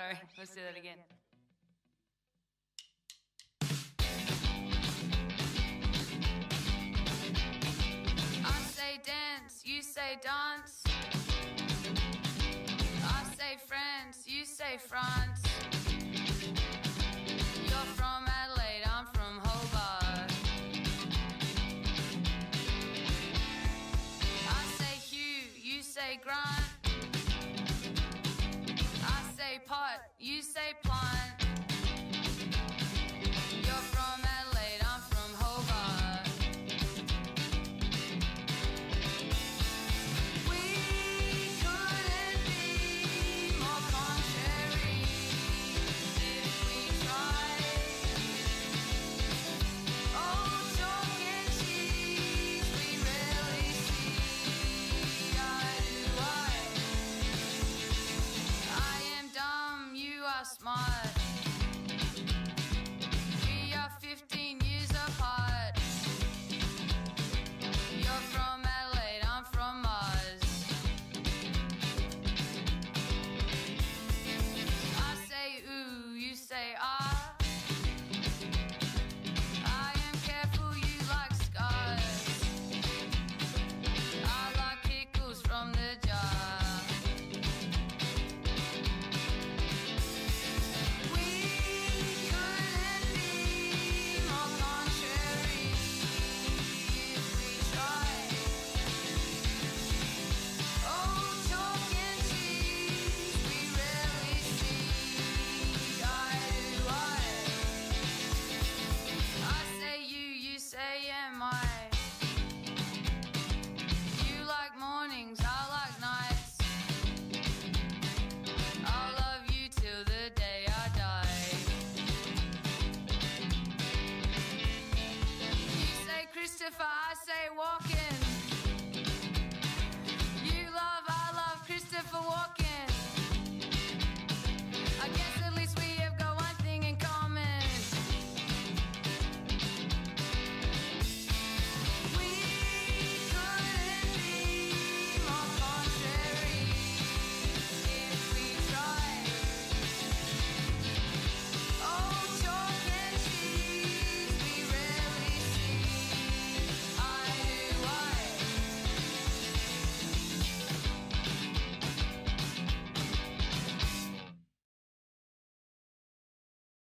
sorry. Let's do that again. I say dance, you say dance. I say friends, you say France. You're from Adelaide, I'm from Hobart. I say Hugh, you say Grant.